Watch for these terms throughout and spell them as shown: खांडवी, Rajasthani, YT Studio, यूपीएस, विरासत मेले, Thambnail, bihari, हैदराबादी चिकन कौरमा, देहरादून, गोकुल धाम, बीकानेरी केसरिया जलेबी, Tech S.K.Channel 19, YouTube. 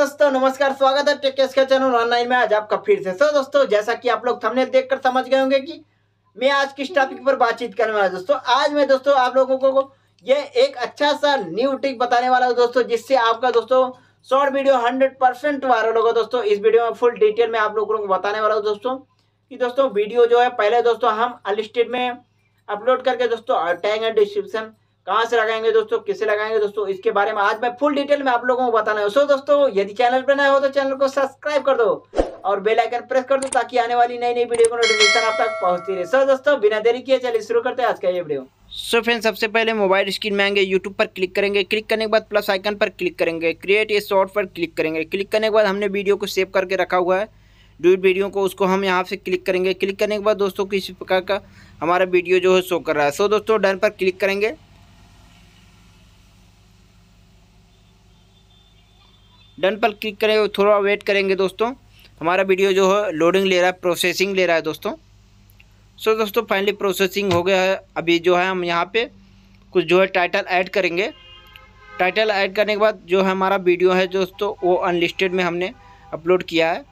दोस्तों नमस्कार, स्वागत है टेक केस के चैनल ऑनलाइन में आज आपका फिर से। सो दोस्तों, जैसा कि आप लोग थंबनेल देखकर समझ गए होंगे कि मैं आज किस टॉपिक पर बातचीत करने वाला। दोस्तों आज मैं दोस्तों आप लोगों को ये एक अच्छा सा न्यू ट्रिक बताने वाला हूँ दोस्तों, जिससे आपका दोस्तों शॉर्ट वीडियो 100% वायरल होगा। दोस्तों इस वीडियो में फुल डिटेल में आप लोगों को बताने वाला हूँ दोस्तों कि दोस्तों वीडियो जो है पहले दोस्तों हम अनलिस्टेड में अपलोड करके दोस्तों टैग एंड डिस्क्रिप्शन कहाँ से लगाएंगे दोस्तों, किसे लगाएंगे दोस्तों, इसके बारे में आज मैं फुल डिटेल में आप लोगों को बताना है। सो दोस्तों यदि चैनल पर नए हो तो चैनल को सब्सक्राइब कर दो और बेल आइकन प्रेस कर दो ताकि आने वाली नई नई वीडियो को नोटिफिकेशन आप तक पहुंचती रहे। सो दोस्तों बिना देरी किए चलिए शुरू करते हैं आज का ये वीडियो। सो फ्रेंड्स सबसे पहले मोबाइल स्क्रीन में आएंगे, यूट्यूब पर क्लिक करेंगे, क्लिक करने के बाद प्लस आइकन पर क्लिक करेंगे, क्रिएट ए शॉर्ट पर क्लिक करेंगे, क्लिक करने के बाद हमने वीडियो को सेव करके रखा हुआ है डुएट वीडियो को, उसको हम यहाँ से क्लिक करेंगे। क्लिक करने के बाद दोस्तों किसी प्रकार का हमारा वीडियो जो है शो कर रहा है। सो दोस्तों डन पर क्लिक करेंगे। डन पर क्लिक करेंगे, थोड़ा वेट करेंगे दोस्तों, हमारा वीडियो जो है लोडिंग ले रहा है, प्रोसेसिंग ले रहा है दोस्तों। सो दोस्तों फाइनली प्रोसेसिंग हो गया है। अभी जो है हम यहाँ पे कुछ जो है टाइटल ऐड करेंगे। टाइटल ऐड करने के बाद जो हमारा वीडियो है दोस्तों वो अनलिस्टेड में हमने अपलोड किया है,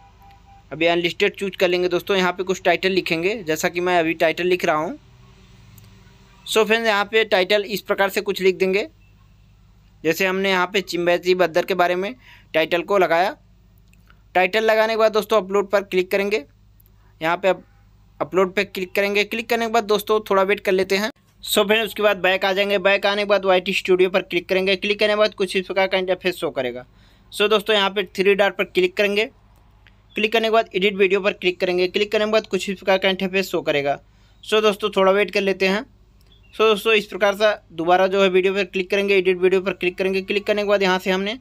अभी अनलिस्टेड चूज कर लेंगे दोस्तों। यहाँ पे कुछ टाइटल लिखेंगे, जैसा कि मैं अभी टाइटल लिख रहा हूँ। सो फ्रेंड्स यहाँ पे टाइटल इस प्रकार से कुछ लिख देंगे, जैसे हमने यहाँ पे चिंबैची बदर के बारे में टाइटल को लगाया। टाइटल लगाने के बाद दोस्तों अपलोड पर क्लिक करेंगे, यहाँ पे अपलोड पर क्लिक करेंगे। क्लिक करने के बाद दोस्तों थोड़ा वेट कर लेते हैं। सो फ्रेंड्स उसके बाद बैक आ जाएंगे, बैक आने के बाद YT स्टूडियो पर क्लिक करेंगे। क्लिक करने के बाद कुछ इस प्रकार का इंटरफेस शो करेगा। सो दोस्तों यहाँ पर 3 डॉट पर क्लिक करेंगे, क्लिक करने के बाद एडिट वीडियो पर क्लिक करेंगे। क्लिक करने के बाद कुछ इस प्रकार का इंटरफेस शो करेगा। सो दोस्तों थोड़ा वेट कर लेते हैं। सो दोस्तों इस प्रकार से दोबारा जो है वीडियो पर क्लिक करेंगे, एडिट वीडियो पर क्लिक करेंगे। क्लिक करने के बाद यहाँ से हमने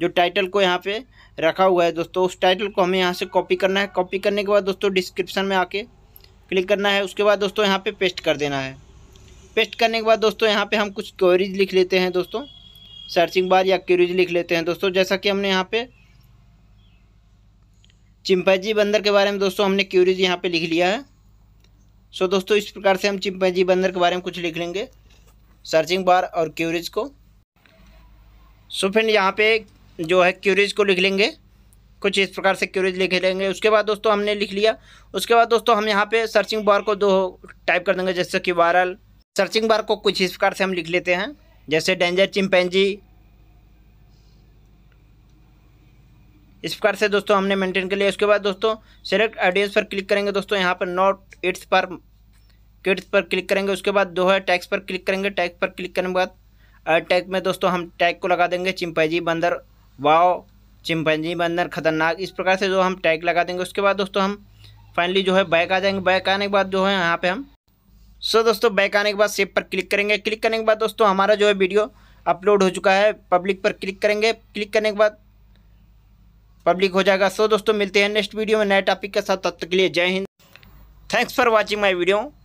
जो टाइटल को यहाँ पे रखा हुआ है दोस्तों, उस टाइटल को हमें यहाँ से कॉपी करना है। कॉपी करने के बाद दोस्तों डिस्क्रिप्शन में आके क्लिक करना है, उसके बाद दोस्तों यहाँ पे पेस्ट कर देना है। पेस्ट करने के बाद दोस्तों यहाँ पे हम कुछ क्वेरीज लिख लेते हैं दोस्तों, सर्चिंग बार या क्वेरीज लिख लेते हैं दोस्तों। जैसा कि हमने यहाँ पे चिंपैंजी बंदर के बारे में दोस्तों हमने क्वेरीज यहाँ पे लिख लिया है। सो दोस्तों इस प्रकार से हम चिंपैंजी बंदर के बारे में कुछ लिख लेंगे, सर्चिंग बार और क्यूरीज को। सो फ्रेंड यहाँ पे जो है क्यूरीज को लिख लेंगे, कुछ इस प्रकार से क्यूरीज लिख लेंगे। उसके बाद दोस्तों हमने लिख लिया, उसके बाद दोस्तों हम यहाँ पे सर्चिंग बार को दो टाइप कर देंगे, जैसे कि वायरल। सर्चिंग बार को कुछ इस प्रकार से हम लिख लेते हैं, जैसे डेंजर चिंपैंजी। इस प्रकार से दोस्तों हमने मेंटेन कर लिया। उसके बाद दोस्तों सेलेक्ट ऑडियंस पर क्लिक करेंगे दोस्तों, यहाँ पर नॉट इट्स पर किड्स पर क्लिक करेंगे। उसके बाद जो है टैग्स पर क्लिक करेंगे, टैग पर क्लिक करने के बाद टैग में दोस्तों हम टैग को लगा देंगे, चिंपैंजी बंदर वाओ, चिंपैंजी बंदर खतरनाक, इस प्रकार से जो हम टैग लगा देंगे। उसके बाद दोस्तों हम फाइनली जो है बैक आ जाएंगे। बैक आने के बाद जो है यहाँ पर हम सो दोस्तों बैक आने के बाद सेव पर क्लिक करेंगे। क्लिक करने के बाद दोस्तों हमारा जो है वीडियो अपलोड हो चुका है। पब्लिक पर क्लिक करेंगे, क्लिक करने के बाद पब्लिक हो जाएगा। सो दोस्तों मिलते हैं नेक्स्ट वीडियो में नए टॉपिक के साथ, तब तक के लिए जय Hind. Thanks for watching my video.